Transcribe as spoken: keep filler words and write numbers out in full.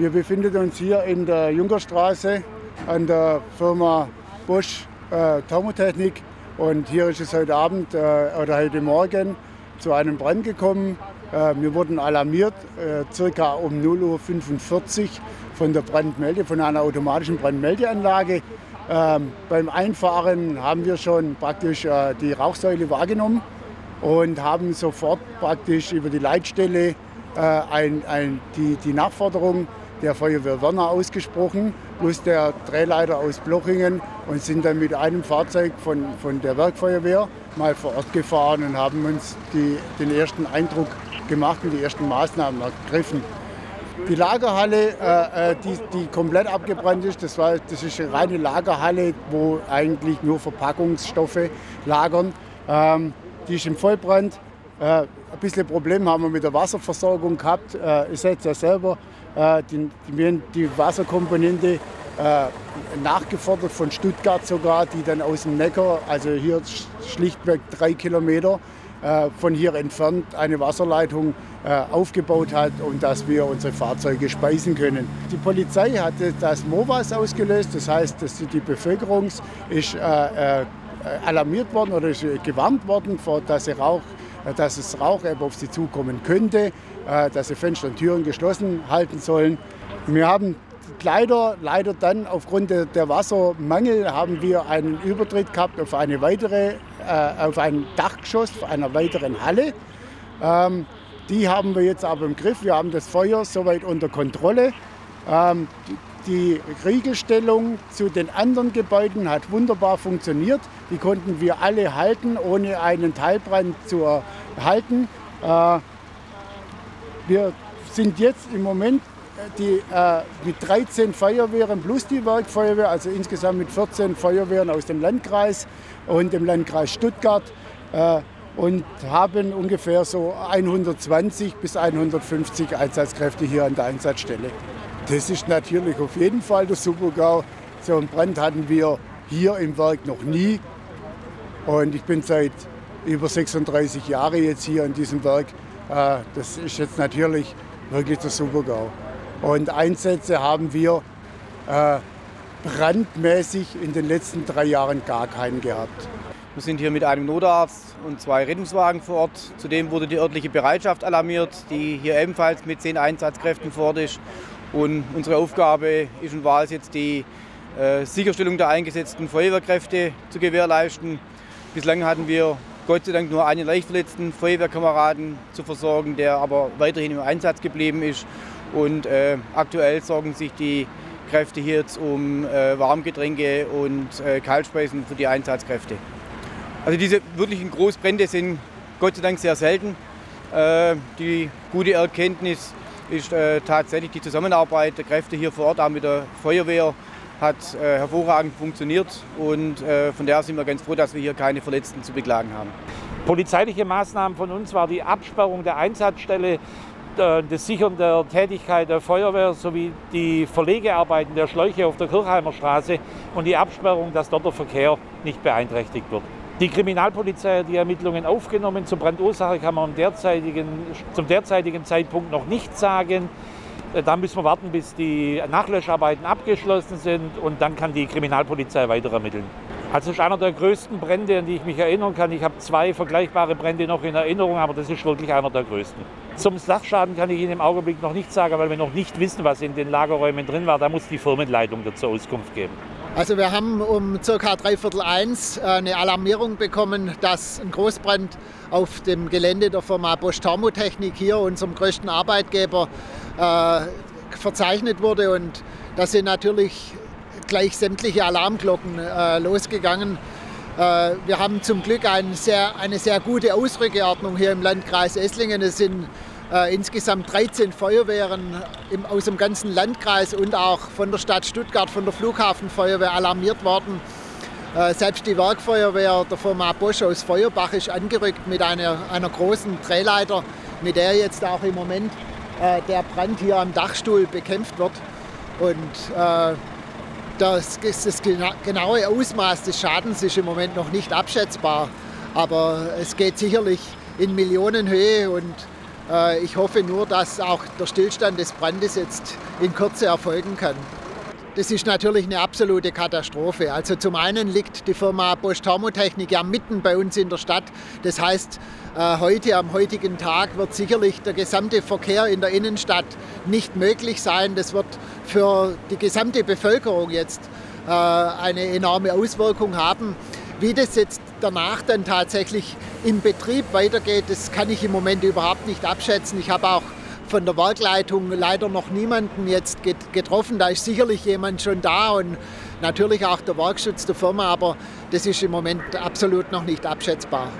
Wir befinden uns hier in der Junkerstraße an der Firma Bosch äh, Thermotechnik. Und hier ist es heute Abend äh, oder heute Morgen zu einem Brand gekommen. Äh, wir wurden alarmiert, äh, ca. um null Uhr fünfundvierzig von der Brandmelde, von einer automatischen Brandmeldeanlage. Ähm, beim Einfahren haben wir schon praktisch äh, die Rauchsäule wahrgenommen und haben sofort praktisch über die Leitstelle äh, ein, ein, die, die Nachforderung der Feuerwehr Wernau ausgesprochen, plus der Drehleiter aus Plochingen, und sind dann mit einem Fahrzeug von, von der Werkfeuerwehr mal vor Ort gefahren und haben uns die, den ersten Eindruck gemacht und die ersten Maßnahmen ergriffen. Die Lagerhalle, äh, die, die komplett abgebrannt ist, das, war, das ist eine reine Lagerhalle, wo eigentlich nur Verpackungsstoffe lagern. Ähm, die ist im Vollbrand. Äh, ein bisschen Problem haben wir mit der Wasserversorgung gehabt. Äh, ihr seht ja selber, äh, die, die, die Wasserkomponente äh, nachgefordert von Stuttgart sogar, die dann aus dem Neckar, also hier schlichtweg drei Kilometer, von hier entfernt eine Wasserleitung äh, aufgebaut hat, um dass wir unsere Fahrzeuge speisen können. Die Polizei hat das MOWAS ausgelöst, das heißt, dass die Bevölkerung ist äh, äh, alarmiert worden oder ist gewarnt worden, vor, dass, sie Rauch, dass es Rauch auf sie zukommen könnte, äh, dass sie Fenster und Türen geschlossen halten sollen. Wir haben Leider, leider dann aufgrund der, der Wassermangel haben wir einen Übertritt gehabt auf, eine weitere, äh, auf ein Dachgeschoss einer weiteren Halle. Ähm, die haben wir jetzt aber im Griff. Wir haben das Feuer soweit unter Kontrolle. Ähm, die, die Riegelstellung zu den anderen Gebäuden hat wunderbar funktioniert. Die konnten wir alle halten, ohne einen Teilbrand zu erhalten. Äh, wir sind jetzt im Moment Die, äh, mit dreizehn Feuerwehren plus die Werkfeuerwehr, also insgesamt mit vierzehn Feuerwehren aus dem Landkreis und dem Landkreis Stuttgart äh, und haben ungefähr so hundertzwanzig bis hundertfünfzig Einsatzkräfte hier an der Einsatzstelle. Das ist natürlich auf jeden Fall der Supergau. So einen Brand hatten wir hier im Werk noch nie, und ich bin seit über sechsunddreißig Jahren jetzt hier in diesem Werk. Äh, das ist jetzt natürlich wirklich der Supergau. Und Einsätze haben wir äh, brandmäßig in den letzten drei Jahren gar keinen gehabt. Wir sind hier mit einem Notarzt und zwei Rettungswagen vor Ort. Zudem wurde die örtliche Bereitschaft alarmiert, die hier ebenfalls mit zehn Einsatzkräften vor Ort ist. Und unsere Aufgabe ist und war es jetzt, die äh, Sicherstellung der eingesetzten Feuerwehrkräfte zu gewährleisten. Bislang hatten wir Gott sei Dank nur einen leicht verletzten Feuerwehrkameraden zu versorgen, der aber weiterhin im Einsatz geblieben ist. Und äh, aktuell sorgen sich die Kräfte hier jetzt um äh, Warmgetränke und äh, Kaltspeisen für die Einsatzkräfte. Also diese wirklichen Großbrände sind Gott sei Dank sehr selten. Äh, die gute Erkenntnis ist äh, tatsächlich die Zusammenarbeit der Kräfte hier vor Ort, auch mit der Feuerwehr, hat äh, hervorragend funktioniert. Und äh, von daher sind wir ganz froh, dass wir hier keine Verletzten zu beklagen haben. Polizeiliche Maßnahmen von uns war die Absperrung der Einsatzstelle, das Sichern der Tätigkeit der Feuerwehr sowie die Verlegearbeiten der Schläuche auf der Kirchheimer Straße und die Absperrung, dass dort der Verkehr nicht beeinträchtigt wird. Die Kriminalpolizei hat die Ermittlungen aufgenommen. Zur Brandursache kann man derzeitigen, zum derzeitigen Zeitpunkt noch nichts sagen. Da müssen wir warten, bis die Nachlöscharbeiten abgeschlossen sind, und dann kann die Kriminalpolizei weiter ermitteln. Also das ist einer der größten Brände, an die ich mich erinnern kann. Ich habe zwei vergleichbare Brände noch in Erinnerung, aber das ist wirklich einer der größten. Zum Sachschaden kann ich Ihnen im Augenblick noch nichts sagen, weil wir noch nicht wissen, was in den Lagerräumen drin war. Da muss die Firmenleitung dazu Auskunft geben. Also wir haben um ca. dreiviertel eins eine Alarmierung bekommen, dass ein Großbrand auf dem Gelände der Firma Bosch Thermotechnik, hier unserem größten Arbeitgeber, äh, verzeichnet wurde. Und das sind natürlich gleich sämtliche Alarmglocken äh, losgegangen. Äh, wir haben zum Glück ein sehr, eine sehr gute Ausrückeordnung hier im Landkreis Esslingen. Es sind äh, insgesamt dreizehn Feuerwehren im, aus dem ganzen Landkreis und auch von der Stadt Stuttgart, von der Flughafenfeuerwehr alarmiert worden. Äh, selbst die Werkfeuerwehr der Firma Bosch aus Feuerbach ist angerückt mit einer, einer großen Drehleiter, mit der jetzt auch im Moment äh, der Brand hier am Dachstuhl bekämpft wird. Und äh, Das, das genaue Ausmaß des Schadens ist im Moment noch nicht abschätzbar, aber es geht sicherlich in Millionenhöhe, und Äh, ich hoffe nur, dass auch der Stillstand des Brandes jetzt in Kürze erfolgen kann. Das ist natürlich eine absolute Katastrophe. Also zum einen liegt die Firma Bosch Thermotechnik ja mitten bei uns in der Stadt. Das heißt, heute, am heutigen Tag wird sicherlich der gesamte Verkehr in der Innenstadt nicht möglich sein. Das wird für die gesamte Bevölkerung jetzt eine enorme Auswirkung haben. Wie das jetzt danach dann tatsächlich im Betrieb weitergeht, das kann ich im Moment überhaupt nicht abschätzen. Ich habe auch von der Werkleitung leider noch niemanden jetzt getroffen. Da ist sicherlich jemand schon da und natürlich auch der Werkschutz der Firma, aber das ist im Moment absolut noch nicht abschätzbar.